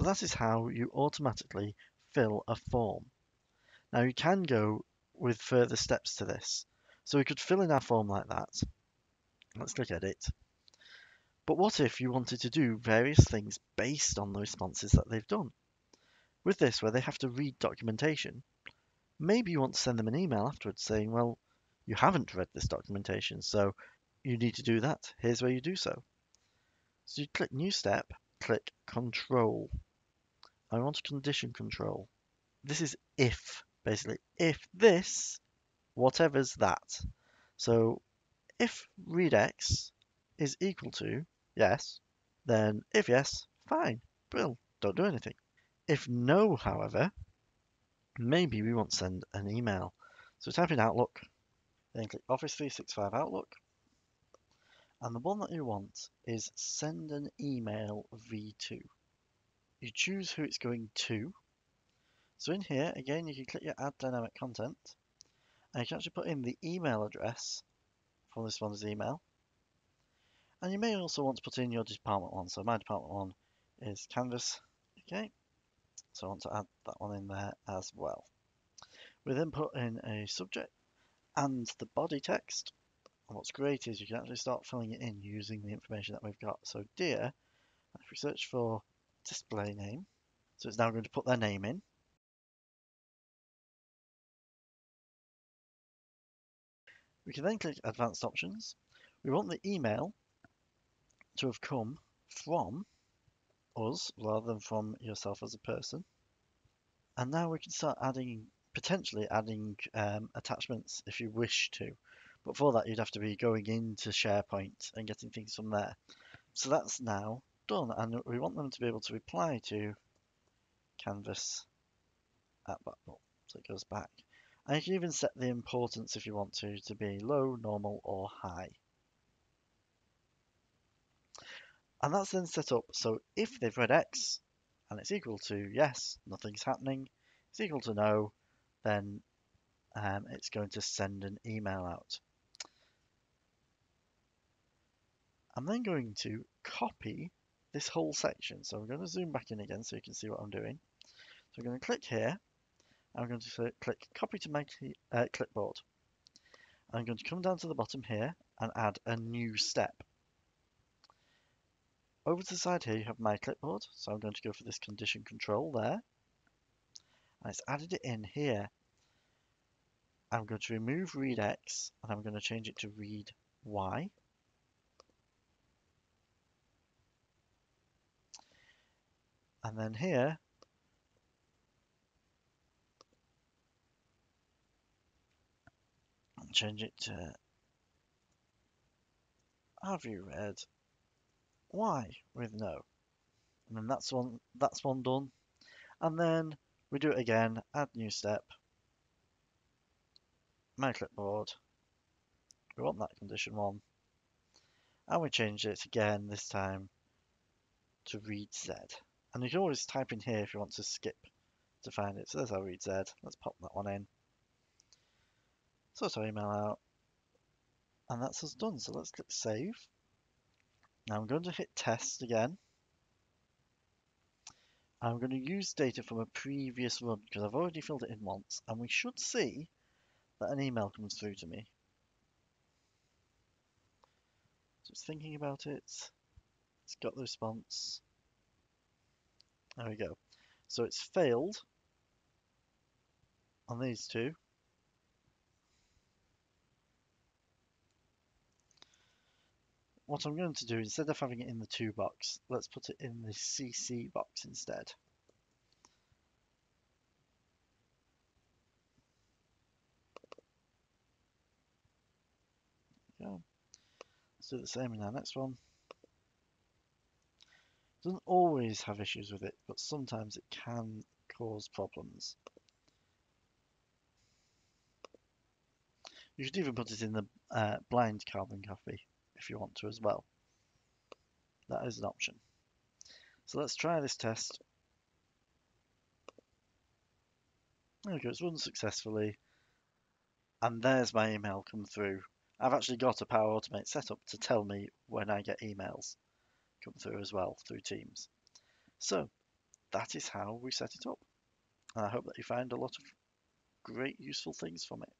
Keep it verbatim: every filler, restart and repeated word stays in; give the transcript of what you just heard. So that is how you automatically fill a form. Now you can go with further steps to this. So we could fill in our form like that. Let's click edit. But what if you wanted to do various things based on the responses that they've done? With this, where they have to read documentation, maybe you want to send them an email afterwards saying, well, you haven't read this documentation, so you need to do that. Here's where you do so. So you click New Step, click Control. I want to condition control. This is if, basically. If this, whatever's that. So if readX is equal to yes, then if yes, fine, brilliant, don't do anything. If no, however, maybe we want to send an email. So type in Outlook, then click Office three sixty-five Outlook. And the one that you want is send an email v two. You choose who it's going to. So in here, again, you can click your Add Dynamic Content. And you can actually put in the email address from this one's email. And you may also want to put in your department one. So my department one is Canvas. Okay. So I want to add that one in there as well. We then put in a subject and the body text. And what's great is you can actually start filling it in using the information that we've got. So dear, if we search for display name, so it's now going to put their name in. We can then click advanced options. We want the email to have come from us rather than from yourself as a person. And now we can start adding, potentially adding um, attachments if you wish to. But for that, you'd have to be going into SharePoint and getting things from there. So that's now done. And we want them to be able to reply to Canvas at that level. So it goes back. And you can even set the importance if you want to, to be low, normal, or high. And that's then set up. So if they've read X and it's equal to yes, nothing's happening, it's equal to no, then um, it's going to send an email out. I'm then going to copy this whole section. So I'm going to zoom back in again so you can see what I'm doing. So I'm going to click here. I'm going to click copy to my uh, clipboard. I'm going to come down to the bottom here and add a new step. Over to the side here, you have my clipboard. So I'm going to go for this condition control there. And it's added it in here. I'm going to remove read X and I'm going to change it to read Y. And then here, I'll change it to have you read Y with no. And then that's one that's one done. And then we do it again, add new step, my clipboard. We want that condition one. And we change it again this time to read Z. And you can always type in here if you want to skip to find it. So there's our read Z. Let's pop that one in. Sort our email out. And that's us done. So let's click save. Now I'm going to hit test again. I'm going to use data from a previous run because I've already filled it in once, and we should see that an email comes through to me. So it's thinking about it. It's got the response. There we go. So it's failed on these two. What I'm going to do, instead of having it in the to box, let's put it in the C C box instead. There we go. Let's do the same in our next one. It doesn't always have issues with it, but sometimes it can cause problems. You should even put it in the uh, blind carbon copy if you want to as well. That is an option. So let's try this test. There we go, it's run successfully. And there's my email come through. I've actually got a Power Automate set up to tell me when I get emails come through as well through Teams. So that is how we set it up. And I hope that you find a lot of great useful things from it.